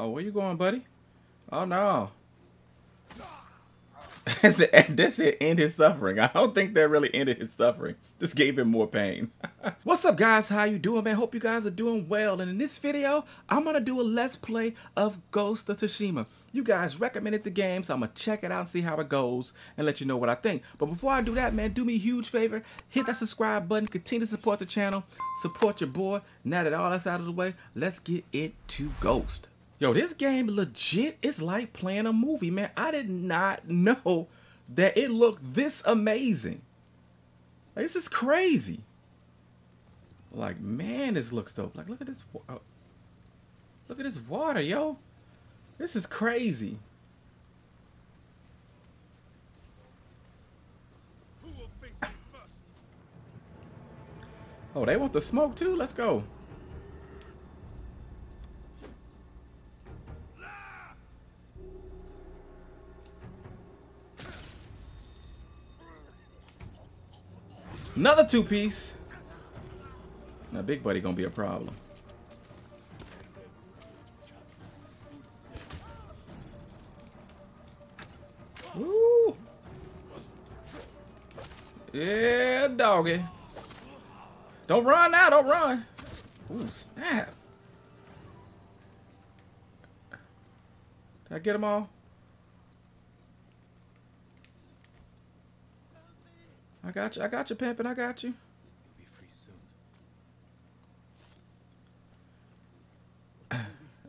Oh, where you going, buddy? Oh, no. That's it, end his suffering. I don't think that really ended his suffering. Just gave him more pain. What's up, guys? How you doing, man? Hope you guys are doing well. And in this video, I'm going to do a Let's Play of Ghost of Tsushima. You guys recommended the game, so I'm going to check it out and see how it goes and let you know what I think. But before I do that, man, do me a huge favor. Hit that subscribe button. Continue to support the channel. Support your boy. Now that all that's out of the way, let's get into Ghost. Yo, this game legit is like playing a movie, man. I did not know that it looked this amazing. Like, this is crazy. Like, man, this looks dope. Like, look at this. Look at this water, yo. This is crazy. Who will face me first? Oh, they want the smoke too? Let's go. Another two-piece. Now, big buddy gonna be a problem. Woo! Yeah, doggy. Don't run now. Don't run. Ooh, snap! Did I get them all? I got you, Pimpin', I got you. You'll be free soon.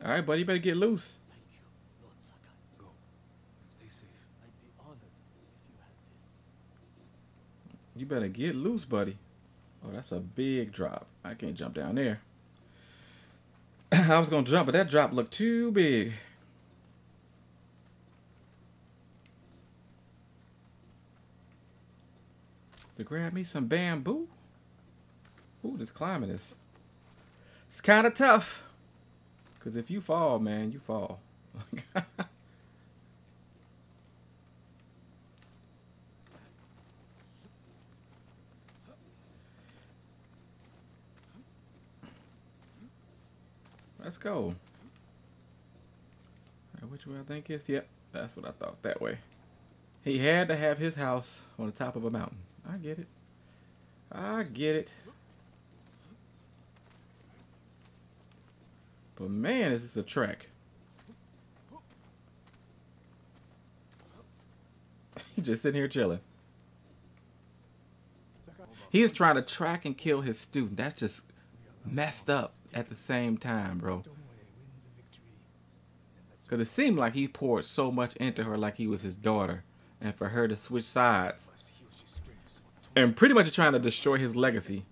All right, buddy, you better get loose. Thank you, Lord Sakai. Go and stay safe. I'd be honored if you had this. You better get loose, buddy. Oh, that's a big drop. I can't jump down there. I was gonna jump, but that drop looked too big. To grab me some bamboo. Ooh, this climbing is. It's kind of tough. Because if you fall, man, you fall. Let's go. All right, which way I think is? Yep, that's what I thought. That way. He had to have his house on the top of a mountain. I get it. I get it. But man, this is a trek. He's just sitting here chilling. He is trying to track and kill his student. That's just messed up at the same time, bro. Because it seemed like he poured so much into her like he was his daughter. And for her to switch sides. And pretty much trying to destroy his legacy.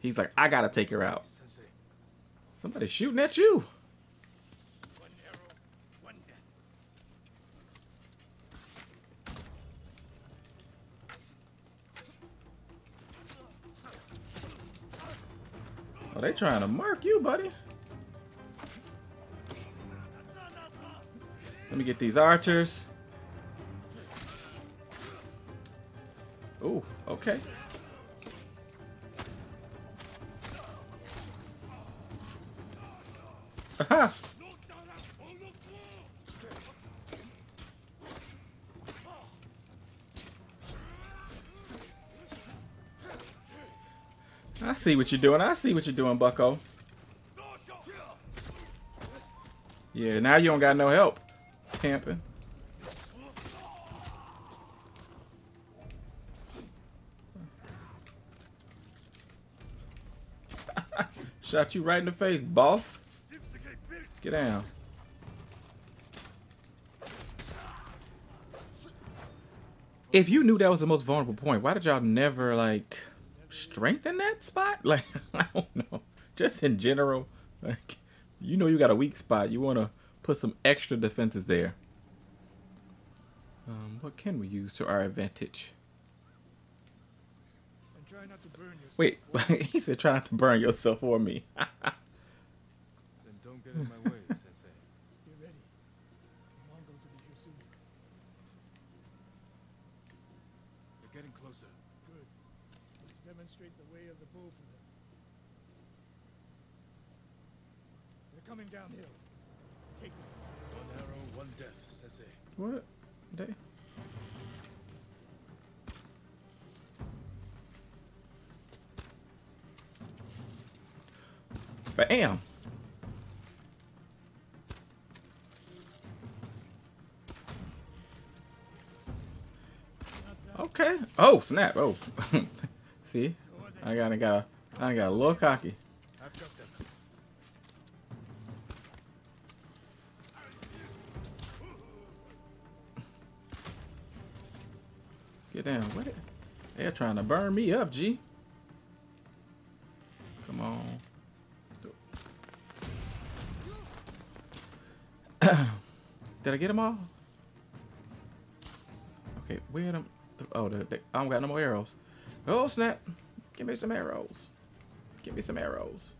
He's like, I gotta take her out. Somebody's shooting at you. One arrow, one death. Oh, they trying to mark you, buddy. Let me get these archers. Oh, okay. Aha! I see what you're doing. I see what you're doing, bucko. Yeah, now you don't got no help. Camping. Shot you right in the face, boss. Get down. If you knew that was the most vulnerable point, why did y'all never, like, strengthen that spot? Like, I don't know. Just in general, like, you know you got a weak spot. You want to put some extra defenses there. What can we use to our advantage? Not to burn wait, he said try not to burn yourself or me. Then don't get in my way, Sensei. Get ready. The Mongols will be here soon. They're getting closer. Good. Let's demonstrate the way of the bow for them. They're coming downhill. Take them. What? They? Bam! Okay. Oh, snap. Oh. See? I got a little cocky. Get down. What? They're trying to burn me up, G. Come on. Did I get them all? Okay, where them? Oh, I don't got no more arrows. Oh, snap. Give me some arrows. Give me some arrows.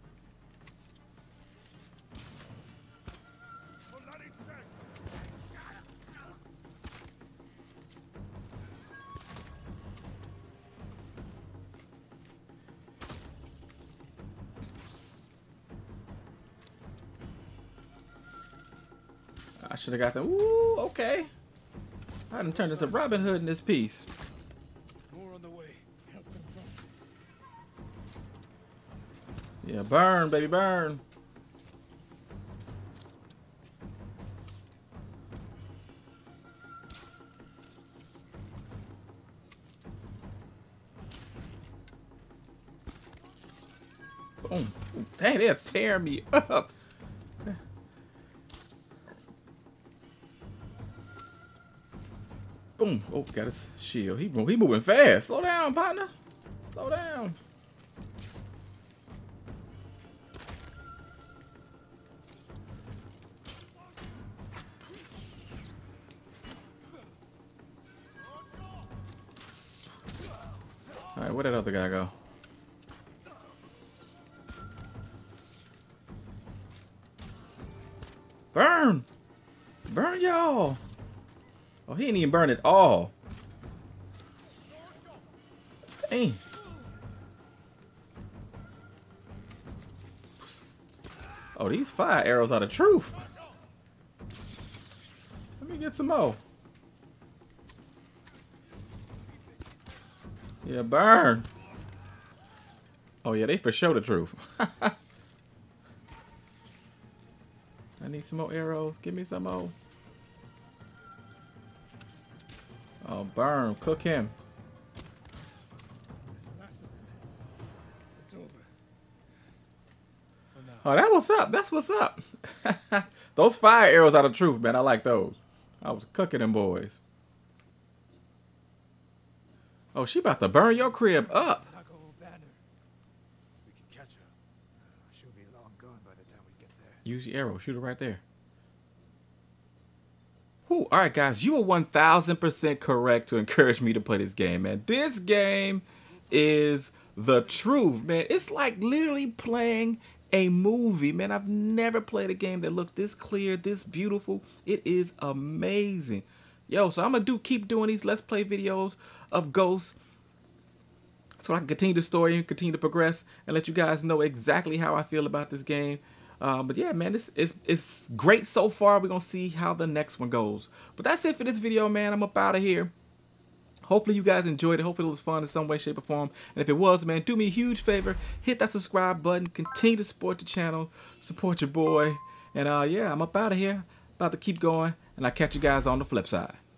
I should have got them. Ooh, okay. I done turned into Robin Hood in this piece. Yeah, burn, baby, burn. Boom. Dang, they'll tear me up. Boom. Oh, got his shield. He moving fast. Slow down, partner. Slow down. All right, where'd that other guy go? Burn! Burn, y'all! Oh, he didn't even burn at all. Dang. Oh, these fire arrows are the truth. Let me get some more. Yeah, burn. Oh, yeah, they for sure the truth. I need some more arrows. Give me some more. Oh, burn. Cook him. Oh, that was up. That's what's up. Those fire arrows are the truth, man. I like those. I was cooking them boys. Oh, she about to burn your crib up. Use the arrow. Shoot her right there. Ooh, all right, guys, you were 1,000% correct to encourage me to play this game, man. This game is the truth, man. It's like literally playing a movie, man. I've never played a game that looked this clear, this beautiful. It is amazing. Yo, so I'm going to keep doing these Let's Play videos of Ghost so I can continue the story and continue to progress and let you guys know exactly how I feel about this game. But yeah, man, this it's great so far. We're going to see how the next one goes. But that's it for this video, man. I'm up out of here. Hopefully you guys enjoyed it. Hopefully it was fun in some way, shape, or form. And if it was, man, do me a huge favor. Hit that subscribe button. Continue to support the channel. Support your boy. And yeah, I'm up out of here. About to keep going. And I'll catch you guys on the flip side.